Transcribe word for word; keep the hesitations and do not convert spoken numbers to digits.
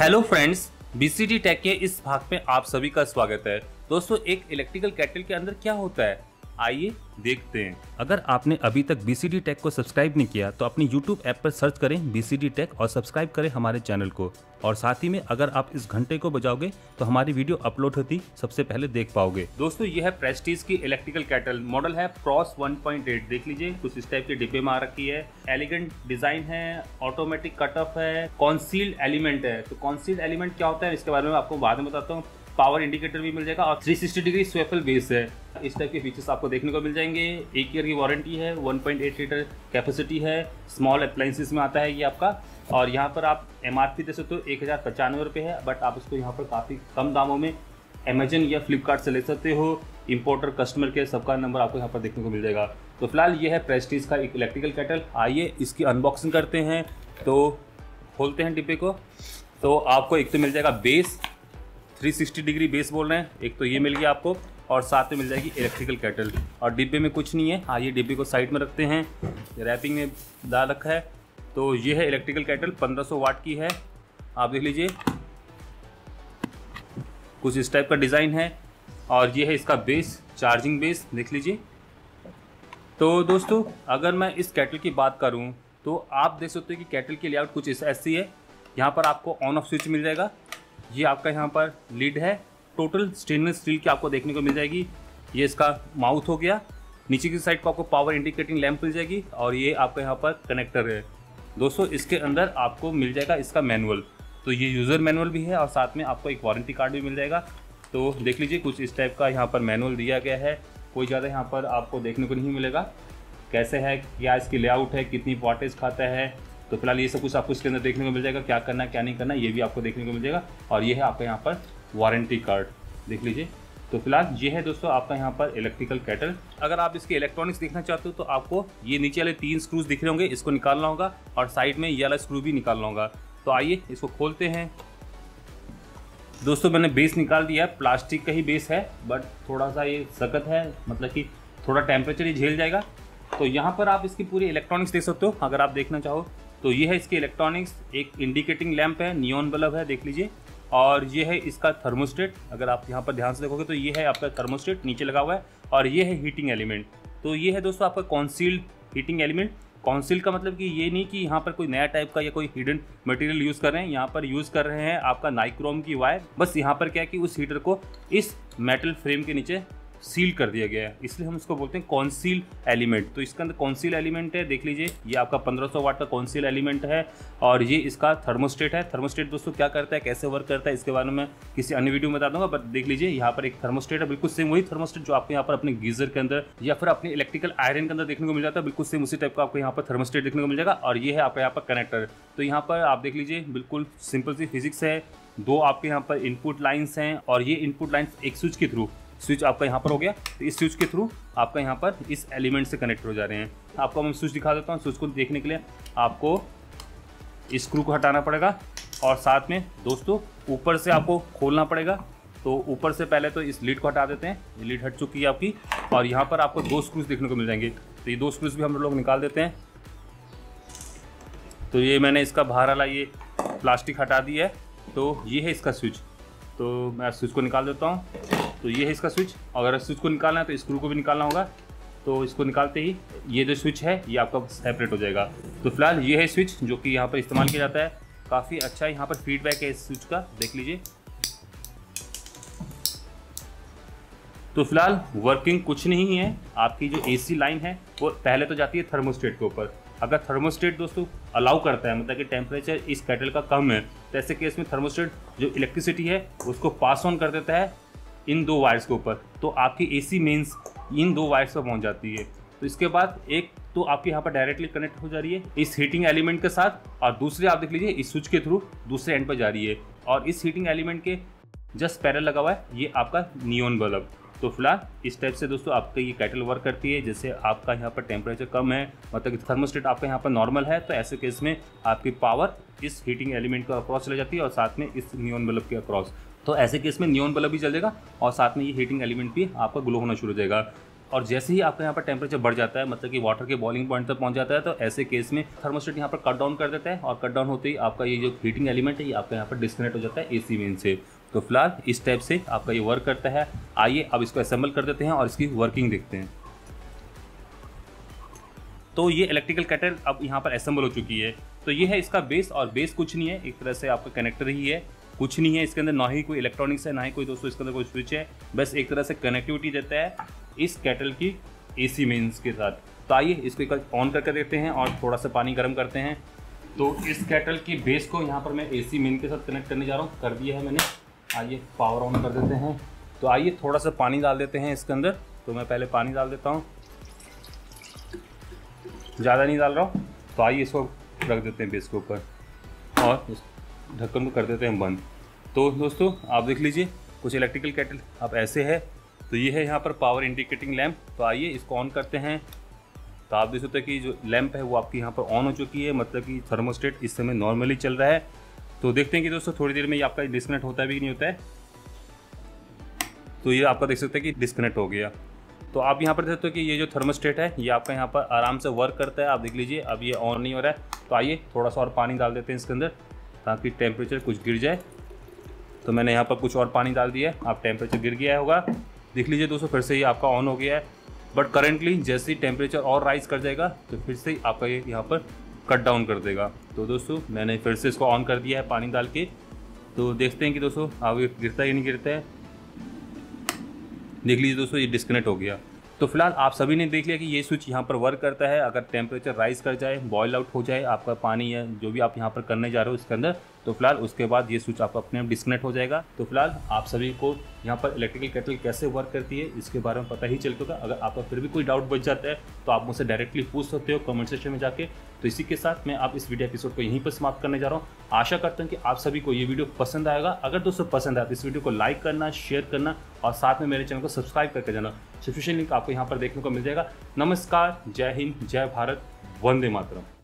Hello friends, BCD take के इस भाग में आप सभी का स्वागत है। दोस्तों, एक इलेक्ट्रिकल केटल के अंदर क्या होता है, आइए देखते हैं। अगर आपने अभी तक बीसीडी टेक को सब्सक्राइब नहीं किया तो अपनी यूट्यूब ऐप पर सर्च करें बीसीडी टेक और सब्सक्राइब करें हमारे चैनल को। और साथ ही में अगर आप इस घंटे को बजाओगे तो हमारी वीडियो अपलोड होती सबसे पहले देख पाओगे। दोस्तों, यह है प्रेस्टीज की इलेक्ट्रिकल कैटल, मॉडल है क्रॉस वन पॉइंट एट। देख लीजिए, कुछ इस टाइप के डिब्बे में आ रखी है। एलिगेंट डिजाइन है, ऑटोमेटिक कट ऑफ है, कॉन्सील्ड एलिमेंट है। तो कॉन्सील्ड एलिमेंट क्या होता है इसके बारे में आपको बाद में बताता हूँ। पावर इंडिकेटर भी मिल जाएगा और three sixty degree swivel base है। इस टाइप के फीचर्स आपको देखने को मिल जाएंगे। एक ईयर की वारंटी है, one point eight litre capacity है, स्मॉल अप्लाइंसेस में आता है ये आपका। और यहाँ पर आप एम आर पी दे सकते हो एक हज़ार पचानवे रुपये है, बट आप उसको यहाँ पर काफ़ी कम दामों में अमेजन या फ्लिपकार्ट से ले सकते हो। इंपोर्टर, कस्टमर केयर, सबका नंबर आपको यहाँ पर देखने को मिल जाएगा। तो फिलहाल ये है प्रेस्टीज का एक इलेक्ट्रिकल केटल। आइए इसकी अनबॉक्सिंग करते हैं। तो खोलते हैं डिब्बे को। तो आपको एक तो मिल जाएगा base, three sixty degree base बोल रहे हैं, एक तो ये मिल गया आपको, और साथ में मिल जाएगी इलेक्ट्रिकल केटल। और डिब्बे में कुछ नहीं है। हाँ, ये डिब्बे को साइड में रखते हैं, रैपिंग में डाल रखा है। तो ये है इलेक्ट्रिकल केटल, पंद्रह सौ वाट की है। आप देख लीजिए, कुछ इस टाइप का डिज़ाइन है। और ये है इसका बेस, चार्जिंग बेस, देख लीजिए। तो दोस्तों, अगर मैं इस केटल की बात करूँ तो आप देख सकते हो कि केटल की लेआउट कुछ इस ऐसी है। यहाँ पर आपको ऑन ऑफ स्विच मिल जाएगा। ये आपका यहाँ पर लिड है। टोटल स्टेनलेस स्टील की आपको देखने को मिल जाएगी। ये इसका माउथ हो गया। नीचे की साइड पर आपको पावर इंडिकेटिंग लैंप मिल जाएगी। और ये आपका यहाँ पर कनेक्टर है। दोस्तों, इसके अंदर आपको मिल जाएगा इसका मैनुअल। तो ये यूज़र मैनुअल भी है और साथ में आपको एक वारंटी कार्ड भी मिल जाएगा। तो देख लीजिए, कुछ इस टाइप का यहाँ पर मैनुअल दिया गया है। कोई ज़्यादा यहाँ पर आपको देखने को नहीं मिलेगा। कैसे है, क्या इसकी लेआउट है, कितनी वाटेज खाता है। तो फिलहाल ये सब कुछ आपको इसके अंदर देखने को मिल जाएगा। क्या करना है, क्या नहीं करना, ये भी आपको देखने को मिल जाएगा। और ये है आपका यहाँ पर वारंटी कार्ड, देख लीजिए। तो फिलहाल ये है दोस्तों आपका यहाँ पर इलेक्ट्रिकल केटल। अगर आप इसके इलेक्ट्रॉनिक्स देखना चाहते हो तो आपको ये नीचे वाले तीन स्क्रूज दिख रहे होंगे, इसको निकालना होगा। और साइड में ये वाला स्क्रू भी निकालना होगा। तो आइए इसको खोलते हैं। दोस्तों, मैंने बेस निकाल दिया है। प्लास्टिक का ही बेस है, बट थोड़ा सा ये सख्त है, मतलब कि थोड़ा टेम्परेचर ये झेल जाएगा। तो यहाँ पर आप इसकी पूरी इलेक्ट्रॉनिक्स देख सकते हो अगर आप देखना चाहो। तो ये है इसके इलेक्ट्रॉनिक्स। एक इंडिकेटिंग लैंप है, नियॉन बल्ब है, देख लीजिए। और ये है इसका थर्मोस्टेट। अगर आप यहाँ पर ध्यान से देखोगे तो ये है आपका थर्मोस्टेट नीचे लगा हुआ है। और ये है हीटिंग एलिमेंट। तो ये है दोस्तों आपका कॉन्सील्ड हीटिंग एलिमेंट। कॉन्सील्ड का मतलब कि ये नहीं कि यहाँ पर कोई नया टाइप का या कोई हिडन मटेरियल यूज़ कर रहे हैं। यहाँ पर यूज़ कर रहे हैं आपका नाइक्रोम की वायर। बस यहाँ पर क्या है कि उस हीटर को इस मेटल फ्रेम के नीचे सील कर दिया गया है, इसलिए हम इसको बोलते हैं कॉन्सील एलिमेंट। तो इसके अंदर कॉन्सील एलिमेंट है, देख लीजिए। ये आपका पंद्रह सौ वाट का कॉन्सील एलिमेंट है। और ये इसका थर्मोस्टेट है। थर्मोस्टेट दोस्तों क्या करता है, कैसे वर्क करता है, इसके बारे में किसी अन्य वीडियो में बता दूंगा। बट देख लीजिए, यहाँ पर एक थर्मोस्टेट है, बिल्कुल सेम वही थर्मोस्टेट जो आपको यहाँ पर अपने गीजर के अंदर या फिर अपने इलेक्ट्रिकल आयरन के अंदर देखने को मिल जाता है। बिल्कुल सेम उसी टाइप का आपको यहाँ पर थर्मोस्टेट देखने को मिल जाएगा। और ये है आपका यहाँ पर कनेक्टर। तो यहाँ पर आप देख लीजिए, बिल्कुल सिंपल सी फिजिक्स है। दो आपके यहाँ पर इनपुट लाइन्स हैं और ये इनपुट लाइन्स एक स्विच के थ्रू, स्विच आपका यहाँ पर हो गया। तो इस स्विच के थ्रू आपका यहाँ पर इस एलिमेंट से कनेक्ट हो जा रहे हैं। आपको मैं स्विच दिखा देता हूँ। स्विच को देखने के लिए आपको इस स्क्रू को हटाना पड़ेगा और साथ में दोस्तों ऊपर से आपको खोलना पड़ेगा। तो ऊपर से पहले तो इस लीड को हटा देते हैं। लीड हट चुकी है आपकी। और यहाँ पर आपको दो स्क्रूज देखने को मिल जाएंगे। तो ये दो स्क्रूज भी हम लोग निकाल देते हैं। तो ये मैंने इसका बाहर वाला ये प्लास्टिक हटा दिया है। तो ये है इसका स्विच। तो मैं स्विच को निकाल देता हूँ। तो ये है इसका स्विच। अगर स्विच को निकालना है तो स्क्रू को भी निकालना होगा। तो इसको निकालते ही ये जो स्विच है ये आपका सेपरेट हो जाएगा। तो फिलहाल ये है स्विच जो कि यहाँ पर इस्तेमाल किया जाता है। काफ़ी अच्छा यहाँ पर फीडबैक है इस स्विच का, देख लीजिए। तो फिलहाल वर्किंग कुछ नहीं है। आपकी जो एसी लाइन है वो पहले तो जाती है थर्मोस्टेट के ऊपर। अगर थर्मोस्टेट दोस्तों अलाउ करता है, मतलब कि टेम्परेचर इस केटल का कम है, तो ऐसे केस में थर्मोस्टेट जो इलेक्ट्रिसिटी है उसको पास ऑन कर देता है इन दो वायर्स के ऊपर। तो आपकी एसी मेंस इन दो वायर्स पर पहुंच जाती है। तो इसके बाद एक तो आपकी यहाँ पर डायरेक्टली कनेक्ट हो जा रही है इस हीटिंग एलिमेंट के साथ, और दूसरी आप देख लीजिए इस स्विच के थ्रू दूसरे एंड पर जा रही है। और इस हीटिंग एलिमेंट के जस्ट पैरेलल लगा हुआ है ये आपका नियॉन बल्ब। तो फिलहाल इस टाइप से दोस्तों आपका ये केटल वर्क करती है। जैसे आपका यहाँ पर टेम्परेचर कम है, मतलब कि थर्मोस्टेट आपका यहाँ पर नॉर्मल है, तो ऐसे केस में आपकी पावर इस हीटिंग एलिमेंट के अक्रॉस चली जाती है और साथ में इस नियॉन बल्ब के अक्रॉस। तो ऐसे केस में नियॉन बल्ब भी जल जाएगा और साथ में ये हीटिंग एलिमेंट भी आपका ग्लो होना शुरू हो जाएगा। और जैसे ही आपका यहाँ पर टेम्परेचर बढ़ जाता है, मतलब कि वाटर के बॉइलिंग पॉइंट तक पहुँच जाता है, तो ऐसे केस में थर्मोस्टेट यहाँ पर कट डाउन कर देता है और कट डाउन होते ही आपका ये जो हीटिंग एलिमेंट है ये आपका यहाँ पर डिस्कनेक्ट हो जाता है ए सी मेन से। तो फिलहाल इस टाइप से आपका ये वर्क करता है। आइए अब इसको असेंबल कर देते हैं और इसकी वर्किंग देखते हैं। तो ये इलेक्ट्रिकल केटल अब यहाँ पर असेंबल हो चुकी है। तो ये है इसका बेस, और बेस कुछ नहीं है, एक तरह से आपका कनेक्टर ही है, कुछ नहीं है इसके अंदर, ना ही कोई इलेक्ट्रॉनिक्स है, ना ही कोई दोस्तों इसके अंदर कोई स्विच है, बस एक तरह से कनेक्टिविटी देता है इस केटल की एसी मेन्स के साथ। तो आइए इसको एक बार ऑन करके देखते हैं और थोड़ा सा पानी गर्म करते हैं। तो इस केटल की बेस को यहाँ पर मैं एसी मेन के साथ कनेक्ट करने जा रहा हूँ, कर दिया है मैंने। आइए पावर ऑन कर देते हैं। तो आइए थोड़ा सा पानी डाल देते हैं इसके अंदर। तो मैं पहले पानी डाल देता हूँ, ज़्यादा नहीं डाल रहा हूँ। तो आइए इसको रख देते हैं बेस के ऊपर और ढक्कन को कर देते हैं बंद। तो दोस्तों आप देख लीजिए कुछ इलेक्ट्रिकल केटल अब ऐसे है। तो ये है यहाँ पर पावर इंडिकेटिंग लैंप। तो आइए इसको ऑन करते हैं। तो आप देख सकते हैं कि जो लैंप है वो आपकी यहाँ पर ऑन हो चुकी है, मतलब कि थर्मोस्टेट इस समय नॉर्मली चल रहा है। तो देखते हैं कि दोस्तों थोड़ी देर में ये आपका डिस्कनेक्ट होता है भी नहीं होता है। तो ये आपका देख सकते हैं कि डिस्कनेक्ट हो गया। तो आप यहाँ पर देख सकते हो कि ये जो थर्मोस्टेट है ये आपका यहाँ पर आराम से वर्क करता है। आप देख लीजिए अब ये ऑन नहीं हो रहा है। तो आइए थोड़ा सा और पानी डाल देते हैं इसके अंदर ताकि टेम्परेचर कुछ गिर जाए। तो मैंने यहाँ पर कुछ और पानी डाल दिया है। आप टेम्परेचर गिर गया होगा, देख लीजिए दोस्तों, फिर से ये आपका ऑन हो गया है। बट करेंटली जैसे ही टेम्परेचर और राइज कर जाएगा तो फिर से आपका ये यहाँ पर कट डाउन कर देगा। तो दोस्तों मैंने फिर से इसको ऑन कर दिया है पानी डाल के। तो देखते हैं कि दोस्तों आगे गिरता है या नहीं गिरता है। देख लीजिए दोस्तों ये डिस्कनेक्ट हो गया। तो फिलहाल आप सभी ने देख लिया कि ये स्विच यहाँ पर वर्क करता है अगर टेम्परेचर राइज कर जाए, बॉयल आउट हो जाए आपका पानी या जो भी आप यहाँ पर करने जा रहे हो इसके अंदर। तो फिलहाल उसके बाद ये स्विच आपका अपने आप डिस्कनेक्ट हो जाएगा। तो फिलहाल आप सभी को यहाँ पर इलेक्ट्रिकल केटल कैसे वर्क करती है इसके बारे में पता ही चल चुका। अगर आपका फिर भी कोई डाउट बच जाता है तो आप मुझसे डायरेक्टली पूछ सकते हो कमेंट सेक्शन में जाके। तो इसी के साथ मैं आप इस वीडियो एपिसोड को यहीं पर समाप्त करने जा रहा हूँ। आशा करता हूँ कि आप सभी को ये वीडियो पसंद आएगा। अगर दोस्तों पसंद आए तो इस वीडियो को लाइक करना, शेयर करना और साथ में मेरे चैनल को सब्सक्राइब करके जाना। सब्सक्रिप्शन लिंक आपको यहाँ पर देखने को मिल जाएगा। नमस्कार, जय हिंद, जय भारत, वंदे मातरम।